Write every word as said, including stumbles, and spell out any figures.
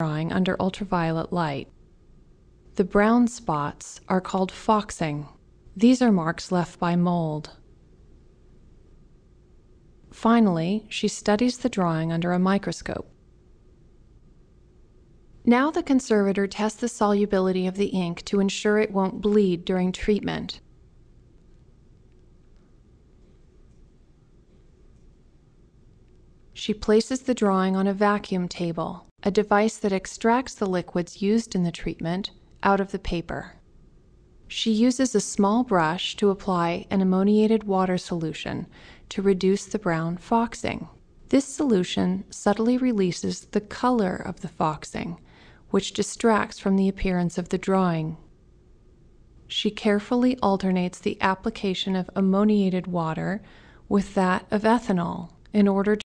drawing under ultraviolet light. The brown spots are called foxing. These are marks left by mold. Finally, she studies the drawing under a microscope. Now the conservator tests the solubility of the ink to ensure it won't bleed during treatment. She places the drawing on a vacuum table, a device that extracts the liquids used in the treatment out of the paper. She uses a small brush to apply an ammoniated water solution to reduce the brown foxing. This solution subtly releases the color of the foxing, which distracts from the appearance of the drawing. She carefully alternates the application of ammoniated water with that of ethanol in order to